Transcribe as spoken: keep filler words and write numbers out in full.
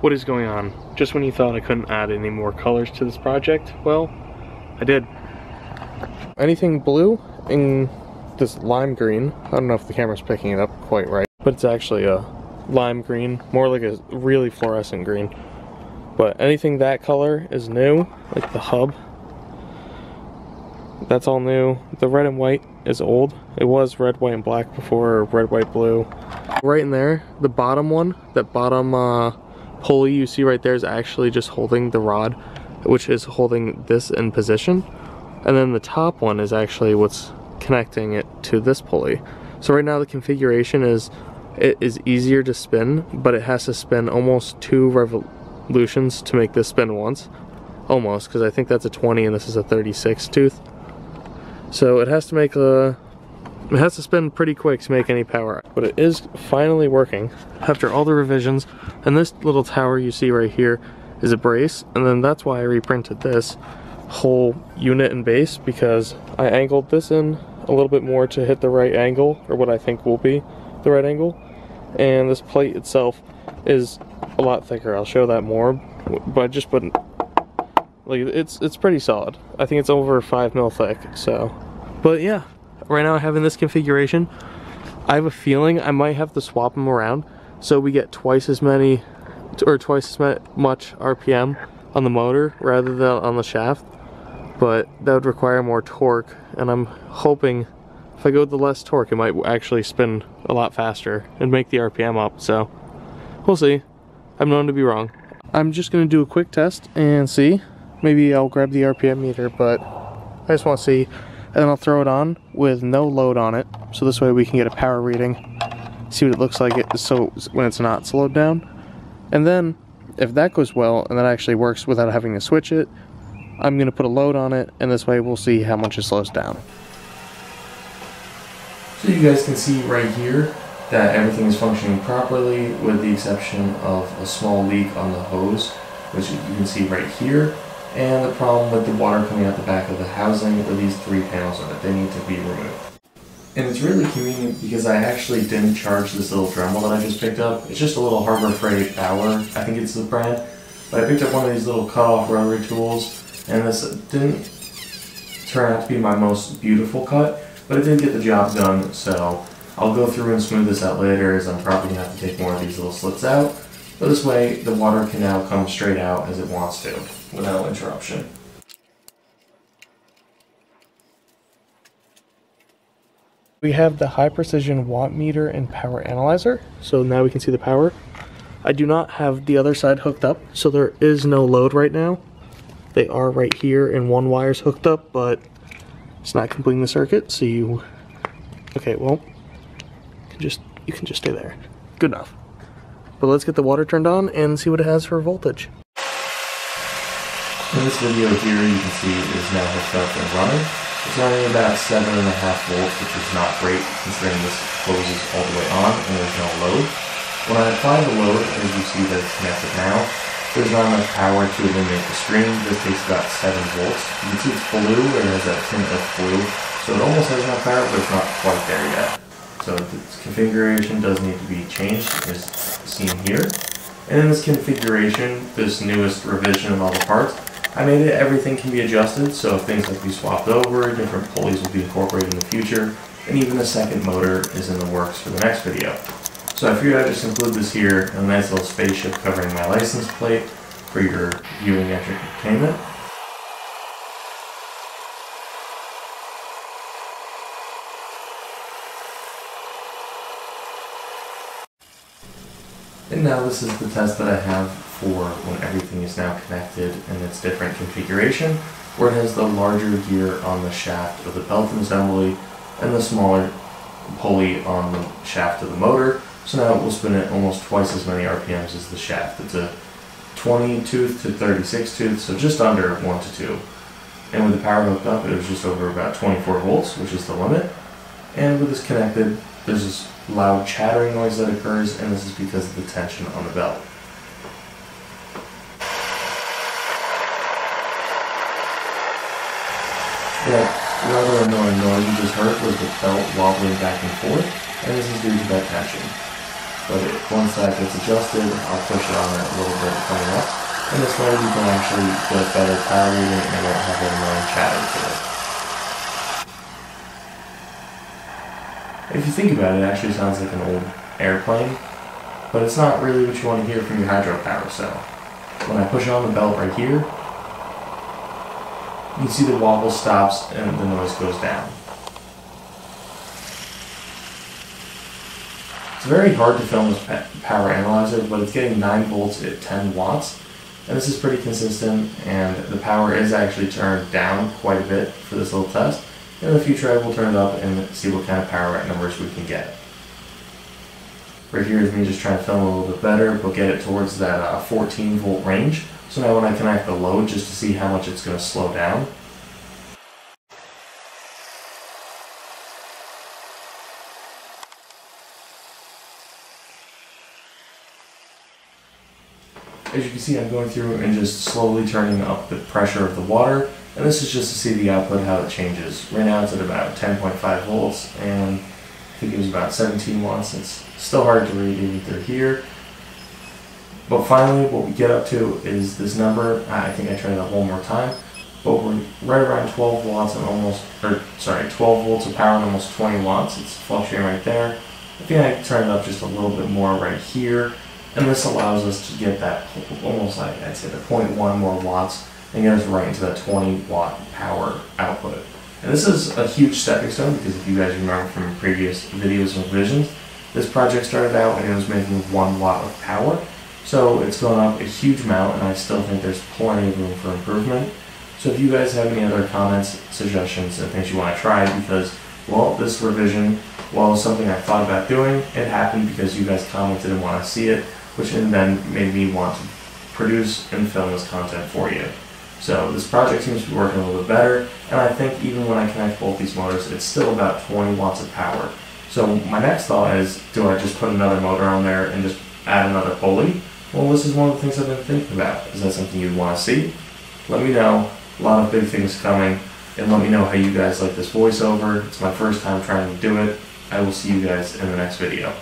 What is going on? Just when you thought I couldn't add any more colors to this project, well, I did. Anything blue in this lime green. I don't know if the camera's picking it up quite right, but it's actually a lime green, more like a really fluorescent green. But anything that color is new, like the hub. That's all new. The red and white is old. It was red, white, and black before, red, white, blue. Right in there, the bottom one, that bottom uh, pulley you see right there is actually just holding the rod, which is holding this in position. And then the top one is actually what's connecting it to this pulley. So right now the configuration is, it is easier to spin, but it has to spin almost two revolutions to make this spin once. Almost, because I think that's a twenty and this is a thirty-six tooth. So it has to make a, it has to spin pretty quick to make any power. But it is finally working after all the revisions. And this little tower you see right here is a brace. And then that's why I reprinted this whole unit and base, because I angled this in a little bit more to hit the right angle, or what I think will be the right angle. And this plate itself is a lot thicker. I'll show that more, but I just put, like, it's it's pretty solid. I think it's over five mil thick. So, but yeah, right now I have in this configuration, I have a feeling I might have to swap them around so we get twice as many, or twice as much R P M on the motor rather than on the shaft. But that would require more torque, and I'm hoping if I go with the less torque, it might actually spin a lot faster and make the R P M up. So we'll see. I'm known to be wrong. I'm just gonna do a quick test and see. Maybe I'll grab the R P M meter, but I just want to see. And then I'll throw it on with no load on it, so this way we can get a power reading, see what it looks like it, so when it's not slowed down. And then, if that goes well, and that actually works without having to switch it, I'm going to put a load on it, and this way we'll see how much it slows down. So you guys can see right here that everything is functioning properly, with the exception of a small leak on the hose, which you can see right here. And the problem with the water coming out the back of the housing, or these three panels on it, they need to be removed. And it's really convenient because I actually didn't charge this little Dremel that I just picked up. It's just a little Harbor Freight Bauer, I think it's the brand. But I picked up one of these little cut-off rotary tools, and this didn't turn out to be my most beautiful cut, but it did get the job done, so I'll go through and smooth this out later, as I'm probably going to have to take more of these little slits out. But this way, the water can now come straight out as it wants to, without interruption. We have the high precision watt meter and power analyzer, so now we can see the power. I do not have the other side hooked up, so there is no load right now. They are right here, and one wire's hooked up, but it's not completing the circuit, so you... Okay, well, you can just, you can just stay there. Good enough. But let's get the water turned on and see what it has for voltage. In this video here, you can see it is now hooked up and running. It's running about seven and a half volts, which is not great, considering this closes all the way on and there's no load. When I apply the load, as you see that it's connected now, there's not enough power to illuminate the screen. This takes about seven volts. You can see it's blue, it has that tint of blue, so it almost has enough power, but it's not quite there yet. So this configuration does need to be changed, as seen here. And in this configuration, this newest revision of all the parts, I made it, everything can be adjusted, so if things like be swapped over, different pulleys will be incorporated in the future, and even a second motor is in the works for the next video. So I figured I'd just include this here, in a nice little spaceship covering my license plate for your viewing after entertainment. And now this is the test that I have for when everything is now connected in its different configuration, where it has the larger gear on the shaft of the Belton assembly and the smaller pulley on the shaft of the motor. So now it will spin at almost twice as many R P Ms as the shaft. It's a twenty tooth to thirty-six tooth, so just under one to two. And with the power hooked up, it was just over about twenty-four volts, which is the limit. And with this connected, there's this loud chattering noise that occurs, and this is because of the tension on the belt. That rather annoying noise you just heard was the belt wobbling back and forth, and this is due to that tension. but once that gets adjusted, I'll push it on a little bit coming up, and this way you can actually get a better power reading and it won't have any more chatter to it. If you think about it, it actually sounds like an old airplane, but it's not really what you want to hear from your hydropower cell. When I push on the belt right here, you can see the wobble stops and the noise goes down. It's very hard to film this power analyzer, but it's getting nine volts at ten watts, and this is pretty consistent, and the power is actually turned down quite a bit for this little test. In the future I will turn it up and see what kind of power numbers we can get. Right here is me just trying to film a little bit better, but get it towards that uh, fourteen volt range. So now when I connect the load, just to see how much it's going to slow down. As you can see, I'm going through and just slowly turning up the pressure of the water, and this is just to see the output, how it changes. Right now it's at about ten point five volts, and I think it was about seventeen watts. It's still hard to read even through here. But finally, what we get up to is this number. I think I tried that one more time, but we're right around twelve watts and almost, or sorry, twelve volts of power and almost twenty watts. It's fluctuating right there. I think I can turn it up just a little bit more right here, and this allows us to get that almost like I'd say the zero point one more watts and get us right into that twenty watt power output. And this is a huge stepping stone because if you guys remember from previous videos and revisions, this project started out and it was making one watt of power. So it's gone up a huge amount, and I still think there's plenty of room for improvement. So if you guys have any other comments, suggestions, and things you want to try, because, well, this revision, well, something I thought about doing, it happened because you guys commented and want to see it, which then made me want to produce and film this content for you. So this project seems to be working a little bit better, and I think even when I connect both these motors, it's still about twenty watts of power. So my next thought is, do I just put another motor on there and just add another pulley? Well, this is one of the things I've been thinking about. Is that something you'd want to see? Let me know. A lot of big things coming. And let me know how you guys like this voiceover. It's my first time trying to do it. I will see you guys in the next video.